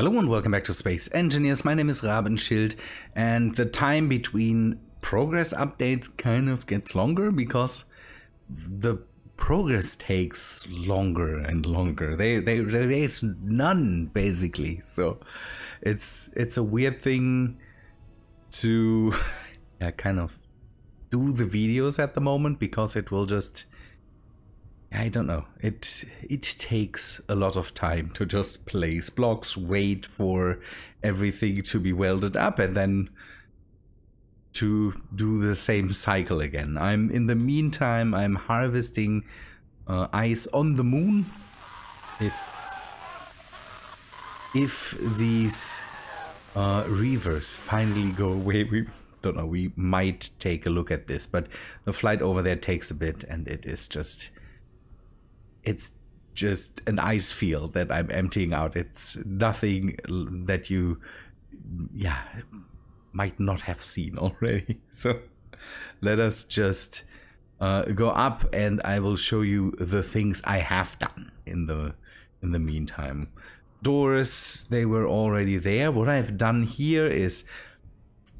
Hello and welcome back to Space Engineers. My name is Rabenschild, and the time between progress updates kind of gets longer because the progress takes longer and longer. There's none basically, so it's a weird thing to kind of do the videos at the moment, because it will just, I don't know, it takes a lot of time to just place blocks, wait for everything to be welded up, and then to do the same cycle again. In the meantime I'm harvesting ice on the moon. If these reavers finally go away, we don't know, we might take a look at this, but the flight over there takes a bit, and it's just an ice field that I'm emptying out. It's nothing that you might not have seen already. So let us just go up, and I will show you the things I have done in the meantime. Doors, they were already there. What I've done here is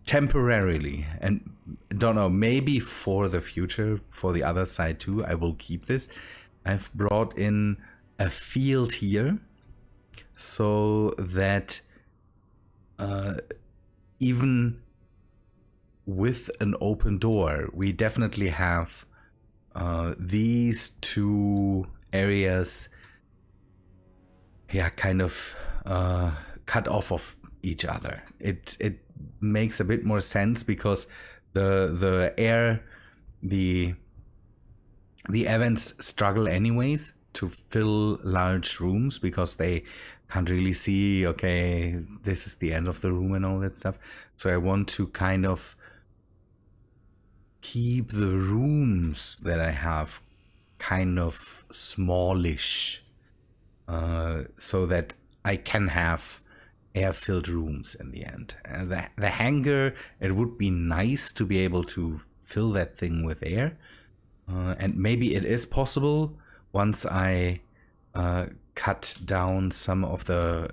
temporarily, and don't know, maybe for the future, for the other side too, I will keep this. I've brought in a field here so that even with an open door, we definitely have these two areas kind of cut off of each other. It makes a bit more sense because the events struggle anyways to fill large rooms, because they can't really see, okay, this is the end of the room and all that stuff. So I want to kind of keep the rooms that I have kind of smallish, so that I can have air-filled rooms in the end. The hangar, it would be nice to be able to fill that thing with air. And maybe it is possible once I cut down some of the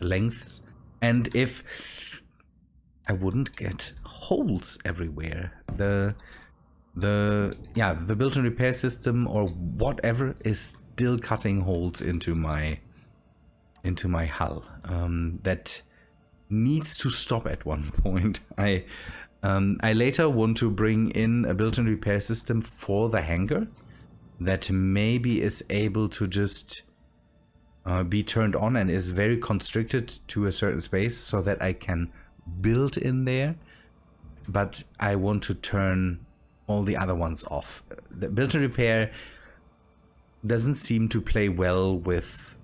lengths, and if I wouldn't get holes everywhere, the built-in repair system or whatever is still cutting holes into my hull. That needs to stop at one point. I later want to bring in a built-in repair system for the hangar that maybe is able to just be turned on and is very constricted to a certain space, so that I can build in there, but I want to turn all the other ones off. The built-in repair doesn't seem to play well with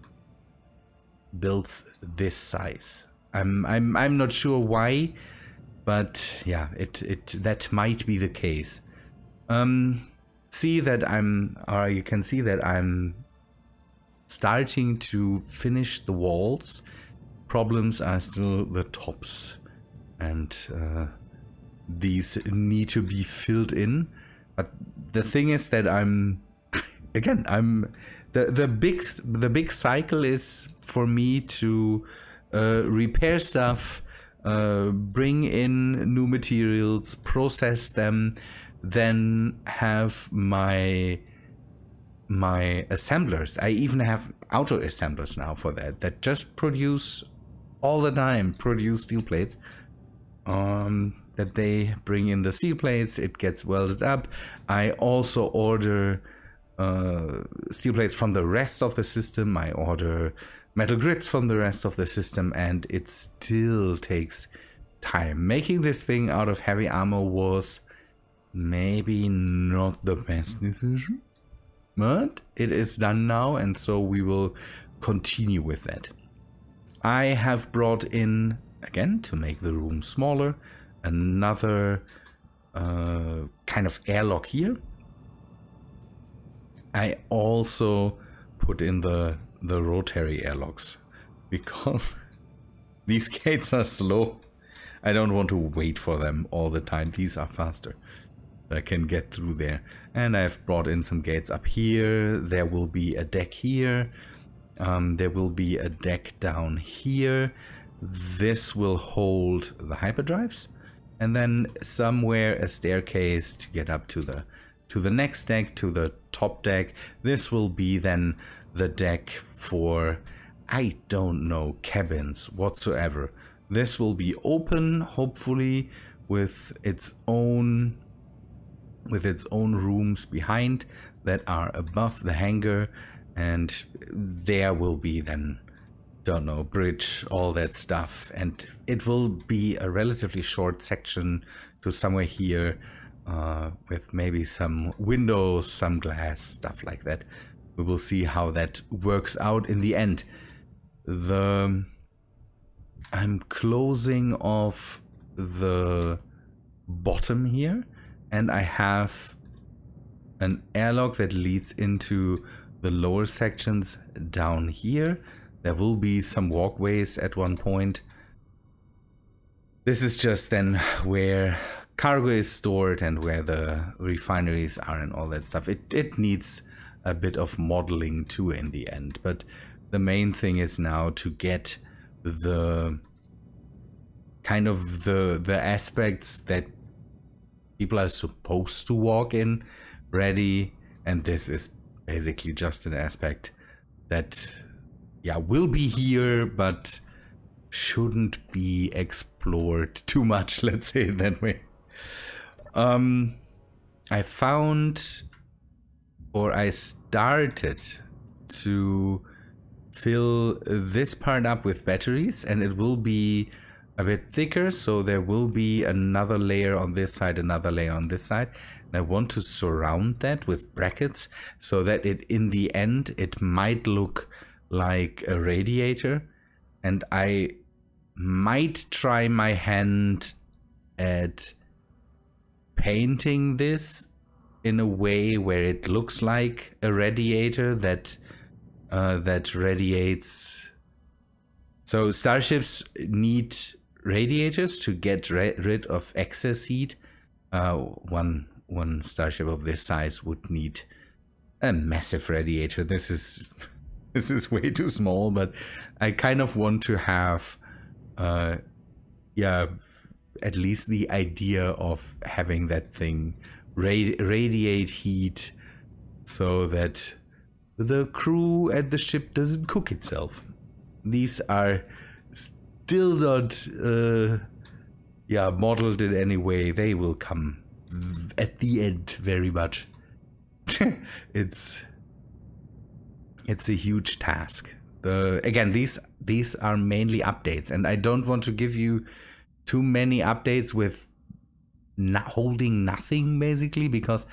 builds this size. I'm not sure why. But yeah, that might be the case. See that you can see that I'm starting to finish the walls. Problems are still the tops, and these need to be filled in. But the thing is that the big cycle is for me to repair stuff. Bring in new materials, process them, then have my assemblers. I even have auto assemblers now for that just produce all the time, produce steel plates, that they bring in the steel plates, it gets welded up. I also order steel plates from the rest of the system. I order metal grids from the rest of the system, and it still takes time. Making this thing out of heavy armor was maybe not the best decision, but it is done now, and so we will continue with that. I have brought in, again, to make the room smaller, another kind of airlock here. I also put in the rotary airlocks, because these gates are slow. I don't want to wait for them all the time. These are faster. I can get through there. And I've brought in some gates up here. There will be a deck here. There will be a deck down here. This will hold the hyperdrives, and then somewhere a staircase to get up to the next deck, to the top deck. This will be then the deck for, I don't know, cabins whatsoever. This will be open, hopefully, with its own rooms behind that are above the hangar, and there will be then, don't know, bridge, all that stuff, and it will be a relatively short section to somewhere here with maybe some windows, some glass, stuff like that. We will see how that works out in the end. I'm closing off the bottom here, and I have an airlock that leads into the lower sections down here. There will be some walkways at one point. This is just then where cargo is stored and where the refineries are and all that stuff. It needs a bit of modeling too in the end, but the main thing is now to get the kind of the aspects that people are supposed to walk in ready, and this is basically just an aspect that, yeah, will be here but shouldn't be explored too much, let's say it that way. I found, or I started to fill this part up with batteries, and it will be a bit thicker, so there will be another layer on this side, another layer on this side, and I want to surround that with brackets so that it, in the end, it might look like a radiator. And I might try my hand at painting this in a way where it looks like a radiator that radiates. So starships need radiators to get rid of excess heat. One starship of this size would need a massive radiator. This is way too small, but I kind of want to have, yeah, at least the idea of having that thing radiate heat so that the crew at the ship doesn't cook itself. These are still not, yeah, modeled in any way. They will come at the end very much. It's a huge task. Again, these are mainly updates, and I don't want to give you too many updates with not holding nothing, basically, because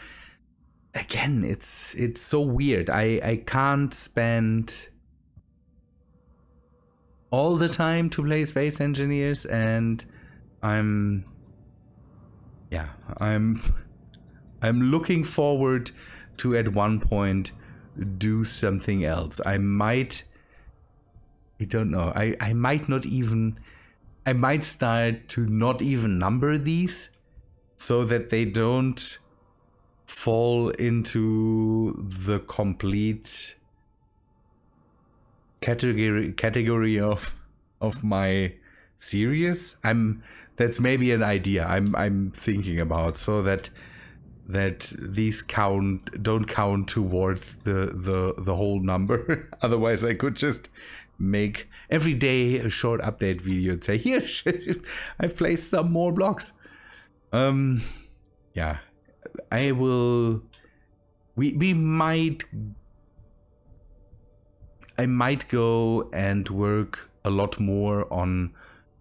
again, it's so weird. I can't spend all the time to play Space Engineers, and I'm looking forward to at one point do something else. I might start to not even number these so that they don't fall into the complete category of my series. That's maybe an idea I'm thinking about, so that these don't count towards the whole number. Otherwise, I could just make every day a short update video and say, here, I've placed some more blocks. Yeah, I will. I might go and work a lot more on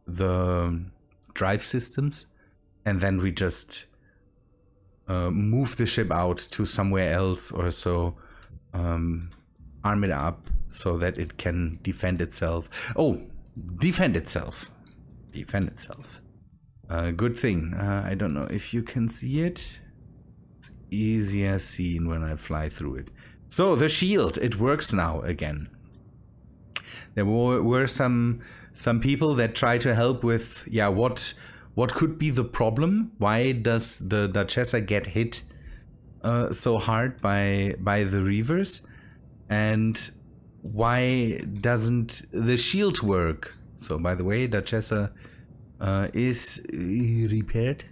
the drive systems, and then we just move the ship out to somewhere else or so, arm it up so that it can defend itself. Oh, defend itself. Good thing. I don't know if you can see it. It's easier seen when I fly through it. So the shield, it works now again. There were some people that tried to help with, yeah, what could be the problem? Why does the Duchessa get hit so hard by the Reavers? And why doesn't the shield work? So, by the way, Duchessa is repaired.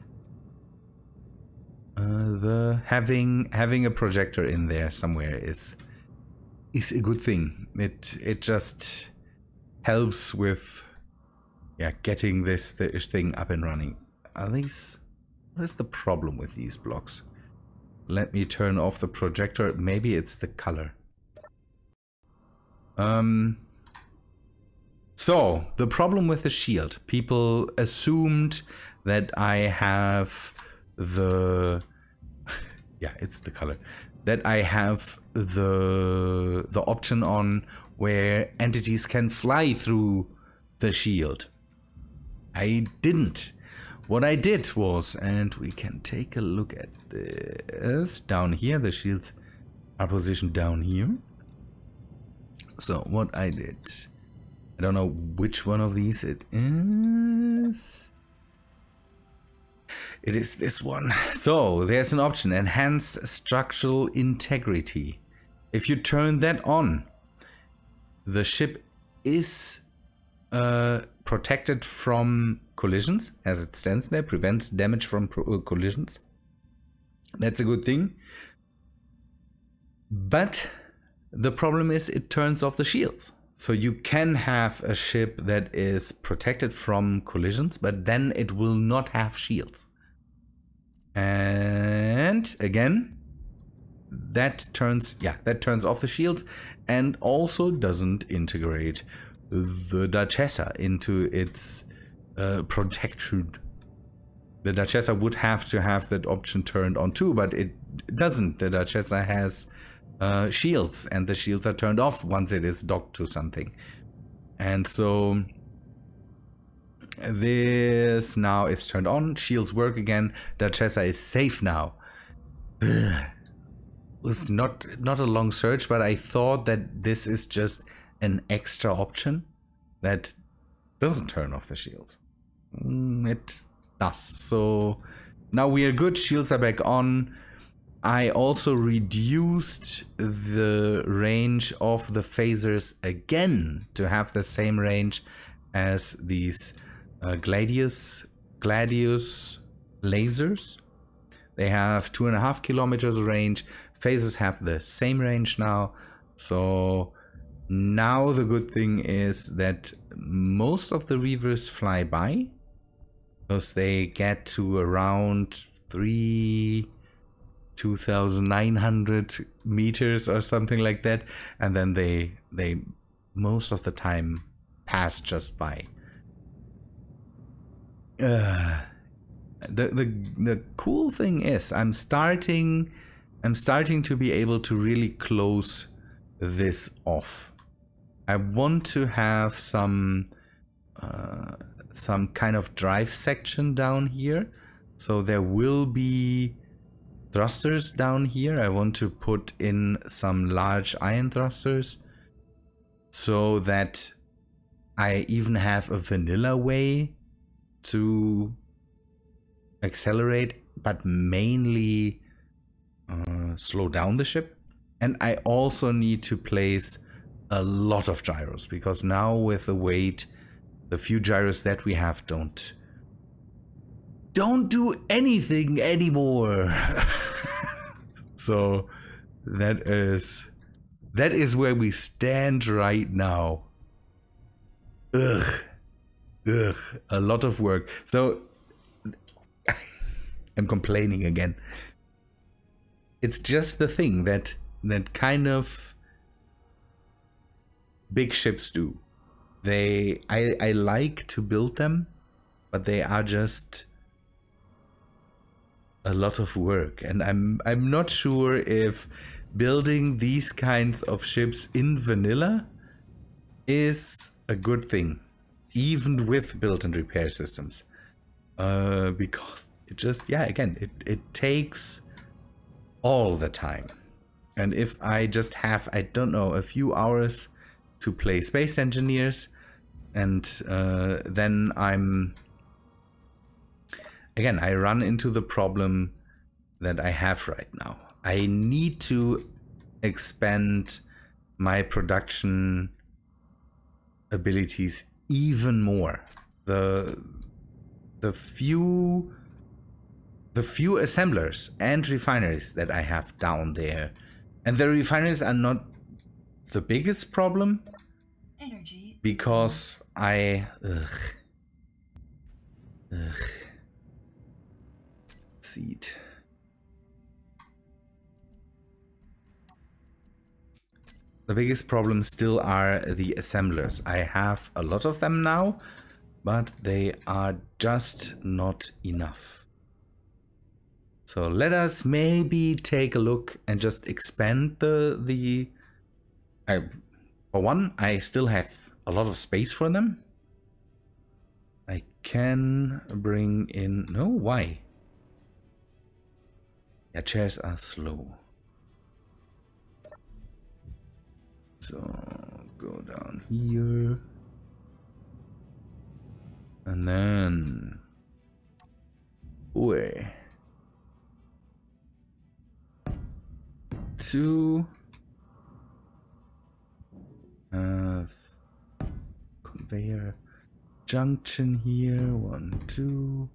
The having a projector in there somewhere is a good thing. It just helps with, yeah, getting this thing up and running. Are these? What is the problem with these blocks? Let me turn off the projector. Maybe it's the color. So, the problem with the shield. People assumed that I have the... yeah, it's the color. That I have the option on where entities can fly through the shield. I didn't. What I did was, and we can take a look at this down here. The shields are positioned down here. So what I did, I don't know which one of these it is. It is this one. So there's an option, enhance structural integrity. If you turn that on, the ship is protected from collisions as it stands there, prevents damage from collisions. That's a good thing. But the problem is it turns off the shields. So you can have a ship that is protected from collisions, but then it will not have shields. And again, that turns off the shields and also doesn't integrate the Duchessa into its protected. The Duchessa would have to have that option turned on too, but it doesn't. The Duchessa has shields, and the shields are turned off once it is docked to something. And so this now is turned on. Shields work again. Duchessa is safe now. It was not a long search, but I thought that this is just an extra option that doesn't turn off the shields. It does. So now we are good. Shields are back on. I also reduced the range of the phasers again to have the same range as these Gladius lasers. They have 2.5 kilometers range. Phasers have the same range now. So now the good thing is that most of the Reavers fly by, because they get to around 2,900 meters or something like that, and then they most of the time pass just by. The cool thing is I'm starting to be able to really close this off. I want to have some kind of drive section down here. So there will be thrusters down here. I want to put in some large ion thrusters so that I even have a vanilla way to accelerate, but mainly slow down the ship. And I also need to place a lot of gyros, because now with the weight, the few gyros that we have don't do anything anymore. So that is where we stand right now. Ugh, a lot of work. So I'm complaining again. It's just the thing that kind of big ships do. I like to build them, but they are just a lot of work, and I'm not sure if building these kinds of ships in vanilla is a good thing, even with built-in repair systems, because it just, yeah, again, it takes all the time. And if I just have, I don't know, a few hours to play Space Engineers, and then I'm... Again, I run into the problem that I have right now. I need to expand my production abilities even more. The few assemblers and refineries that I have down there, and the refineries are not the biggest problem because I seed. The biggest problem still are the assemblers. I have a lot of them now, but they are just not enough. So let us maybe take a look and just expand the. For one, I still have a lot of space for them. I can bring in. No, why? Yeah, chairs are slow. So go down here, and then way to conveyor junction here. 1, 2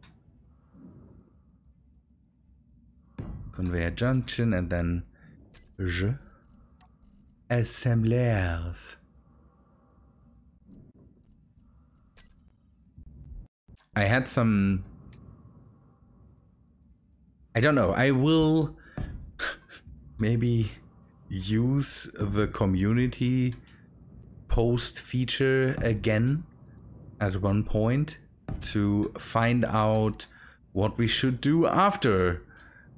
conveyor junction, and then assemblers. I had some... I don't know, I will maybe use the community post feature again at one point to find out what we should do after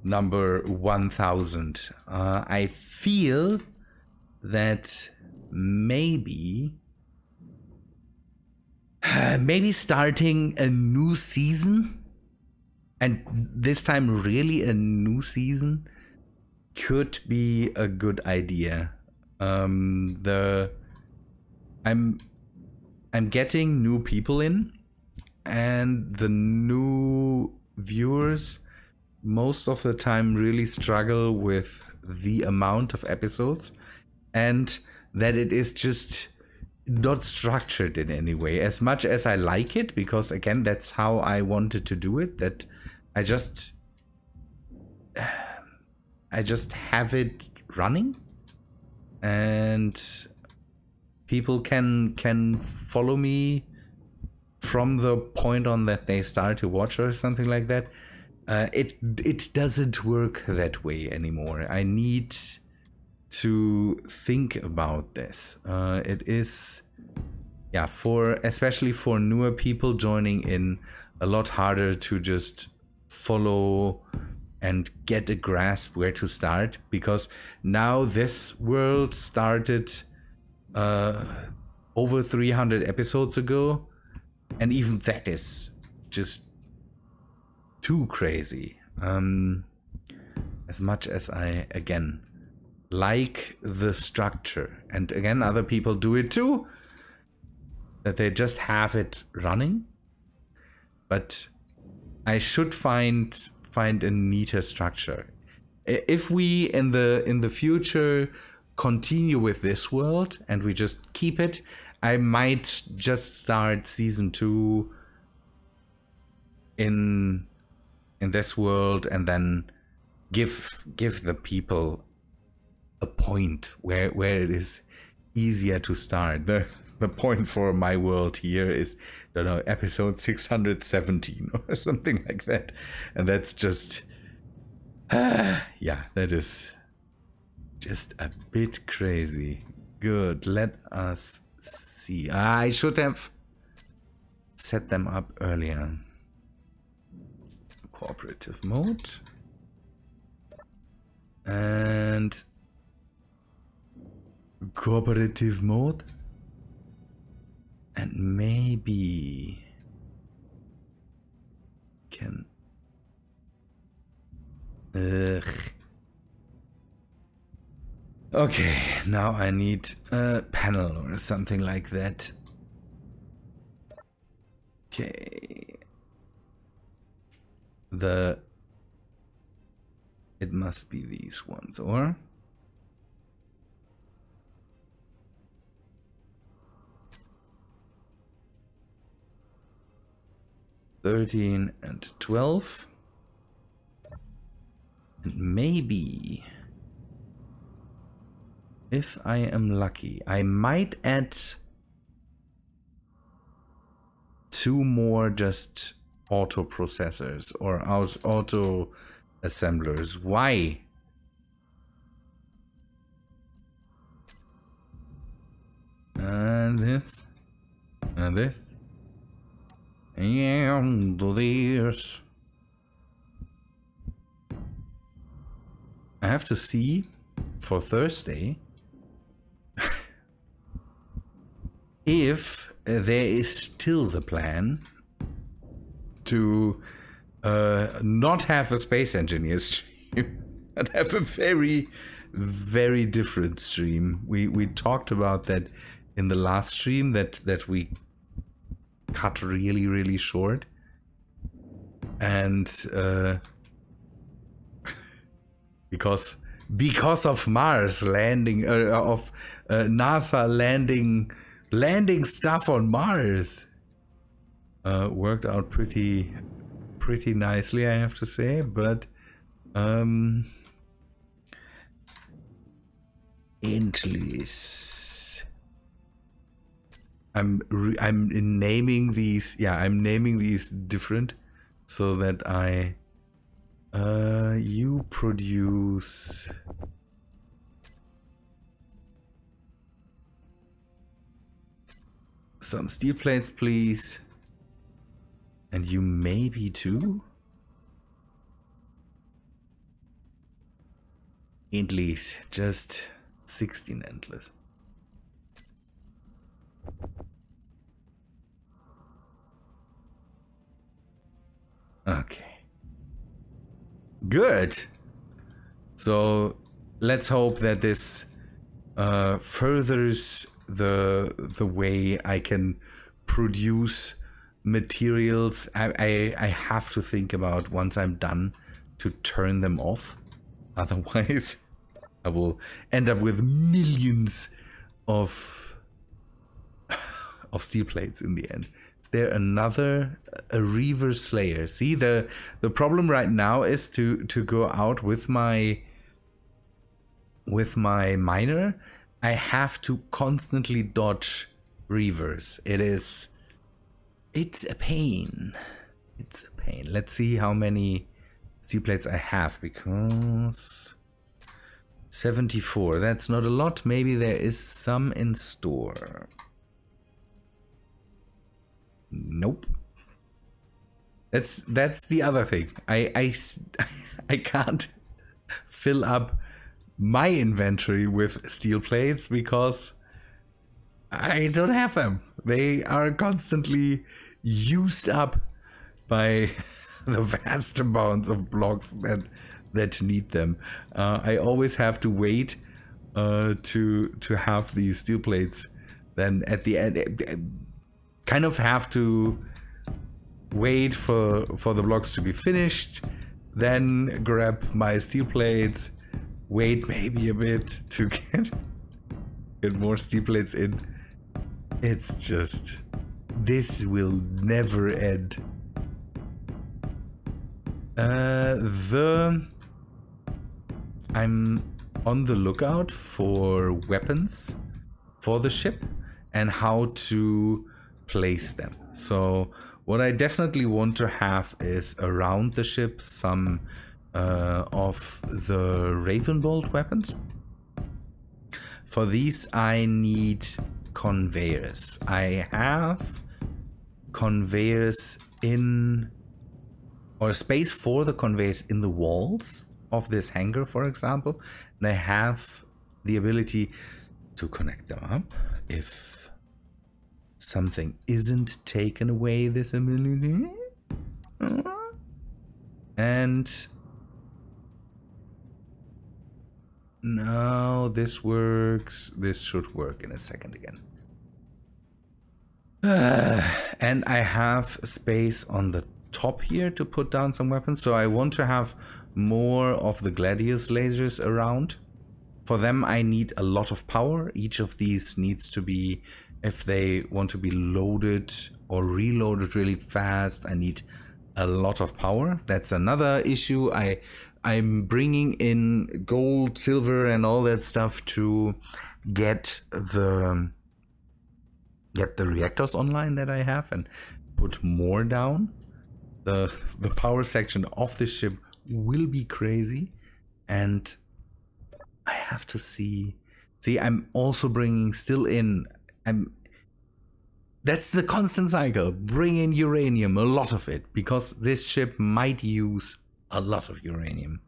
number 1000. I feel that maybe starting a new season, and this time really a new season, could be a good idea. I'm getting new people in, and the new viewers most of the time really struggle with the amount of episodes. And that it is just not structured in any way. As much as I like it, because again, that's how I wanted to do it. That I just have it running, and people can follow me from the point on that they start to watch or something like that. It doesn't work that way anymore. I need to think about this. It is, yeah, especially for newer people joining in, a lot harder to just follow and get a grasp where to start, because now this world started over 300 episodes ago, and even that is just too crazy. As much as I, again, like the structure, and again other people do it too, that they just have it running, but I should find a neater structure. If we in the future continue with this world and we just keep it, I might just start season 2 in this world, and then give the people a point where it is easier to start. The point for my world here is, I don't know, episode 617 or something like that, and that's just yeah, that is just a bit crazy. Good, let us see. I should have set them up earlier. Cooperative mode, and cooperative mode, and maybe can okay, now I need a panel or something like that. Okay, it must be these ones, or 13 and 12. And maybe, if I am lucky, I might add two more just auto processors or auto assemblers. Why? And this, and this, and this. I have to see for Thursday if there is still the plan to not have a Space Engineers stream but have a very, very different stream. We talked about that in the last stream that we cut really, really short, and because of Mars landing, NASA landing stuff on Mars, worked out pretty nicely, I have to say. But at least I'm naming these. Yeah, I'm naming these different so that I. You produce some steel plates, please. And you maybe too? Endless, just 16 endless. Okay. Good. So let's hope that this furthers the way I can produce materials. I have to think about, once I'm done, to turn them off. Otherwise, I will end up with millions of steel plates in the end. There another a reaver slayer? See, the problem right now is to go out with my miner. I have to constantly dodge reavers. It's a pain. It's a pain. Let's see how many steel plates I have, because 74. That's not a lot. Maybe there is some in store. Nope. That's the other thing. I can't fill up my inventory with steel plates because I don't have them. They are constantly used up by the vast amounts of blocks that need them. I always have to wait to have the steel plates. Then at the end. Kind of have to wait for the blocks to be finished, then grab my steel plates, wait maybe a bit to get more steel plates in. It's just, this will never end. I'm on the lookout for weapons for the ship and how to place them. So what I definitely want to have is around the ship some of the Ravenbolt weapons. For these I need conveyors. I have conveyors in, or space for the conveyors in the walls of this hangar, for example, and I have the ability to connect them up if something isn't taken away this ability. And now this works. This should work in a second again. And I have space on the top here to put down some weapons. So I want to have more of the Gladius lasers around. For them I need a lot of power. Each of these needs to be if they want to be loaded or reloaded really fast, I need a lot of power. That's another issue. I'm bringing in gold, silver and all that stuff to get the reactors online that I have and put more down. The power section of this ship will be crazy, and I have to see. See, I'm also bringing still in, that's the constant cycle. Bring in uranium, a lot of it, because this ship might use a lot of uranium.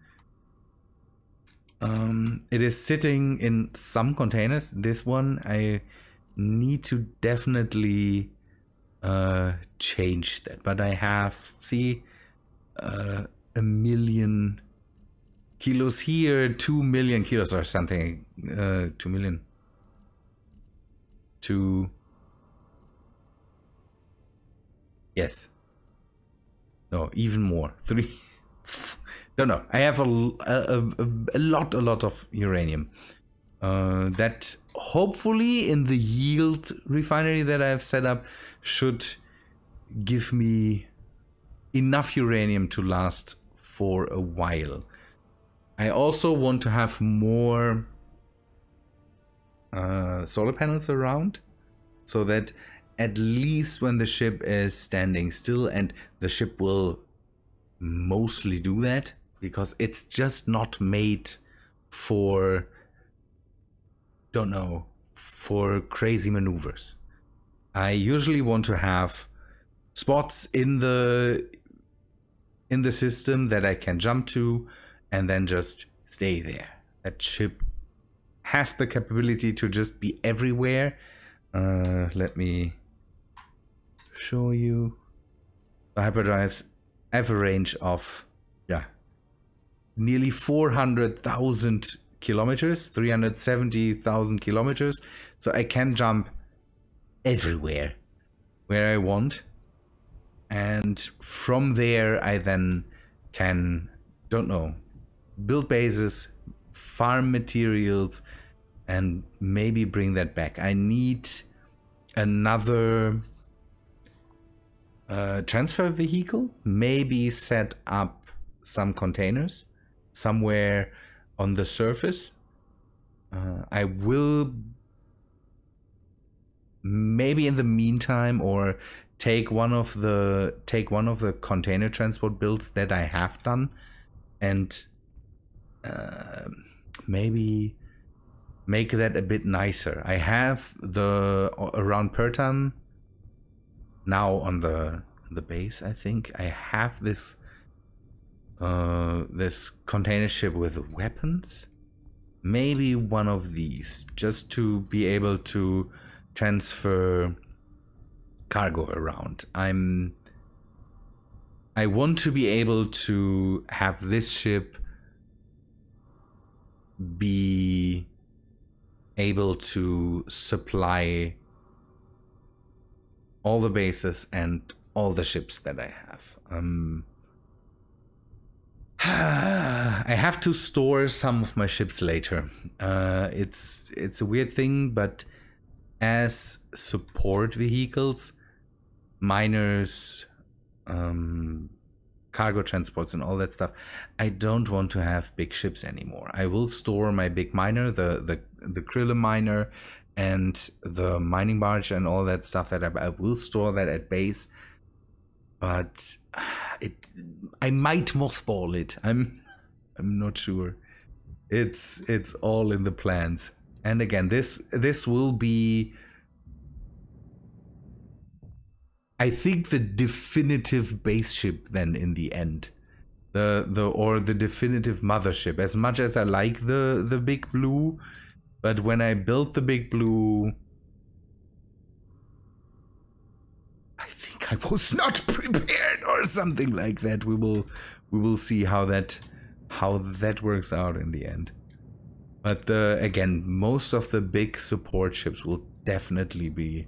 It is sitting in some containers. This one I need to definitely change that, but I have, see, a million kilos here, 2 million kilos or something, 2 million. 2. Yes. No, even more. 3. No, no. I have a lot of uranium. That hopefully in the yield refinery that I have set up should give me enough uranium to last for a while. I also want to have more solar panels around, so that at least when the ship is standing still, and the ship will mostly do that, because it's just not made for, don't know, for crazy maneuvers. I usually want to have spots in the system that I can jump to and then just stay there. That ship has the capability to just be everywhere. Let me show you. The hyperdrives have a range of, yeah, nearly 400,000 kilometers, 370,000 kilometers. So I can jump everywhere where I want. And from there, I then can, don't know, build bases, farm materials, and maybe bring that back. I need another transfer vehicle, maybe set up some containers somewhere on the surface. I will maybe in the meantime, or take one of the container transport builds that I have done, and maybe make that a bit nicer. I have the around Pertam now on the base. I think I have this this container ship with weapons. Maybe one of these, just to be able to transfer cargo around. I want to be able to have this ship be able to supply all the bases and all the ships that I have. I have to store some of my ships later. It's a weird thing, but as support vehicles, miners, cargo transports and all that stuff, I don't want to have big ships anymore. I will store my big miner, the Krilla miner and the mining barge and all that stuff, that I will store that at base, but I might mothball it. I'm not sure. It's all in the plans. And again, this will be, I think, the definitive base ship then in the end, or the definitive mothership. As much as I like the Big Blue, but when I built the Big Blue, I think I was not prepared or something like that. We will see how that works out in the end. But again, most of the big support ships will definitely be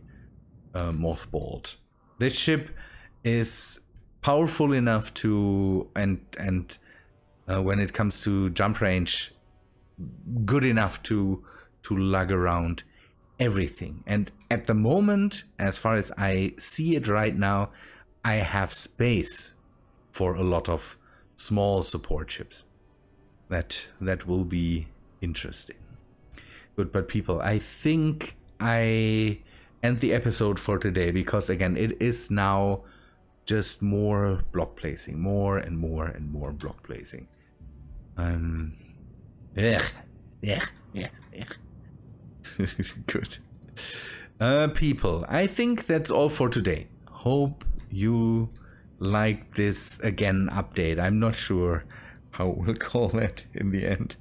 mothballed. This ship is powerful enough to, and when it comes to jump range, good enough to lug around everything. And at the moment, as far as I see it right now, I have space for a lot of small support ships. That will be interesting. Good, but people, I think I end the episode for today, because again, it is now just more block placing, more and more block placing. Good. People, I think that's all for today. Hope you like this again update. I'm not sure how we'll call it in the end.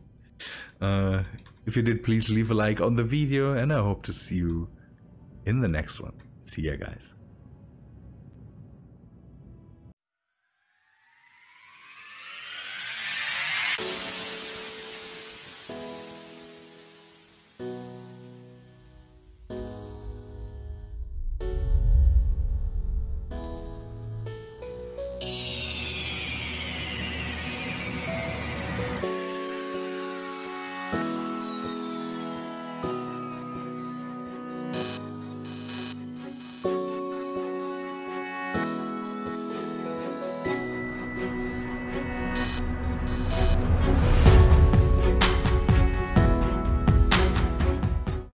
If you did, please leave a like on the video, and I hope to see you in the next one. See ya, guys.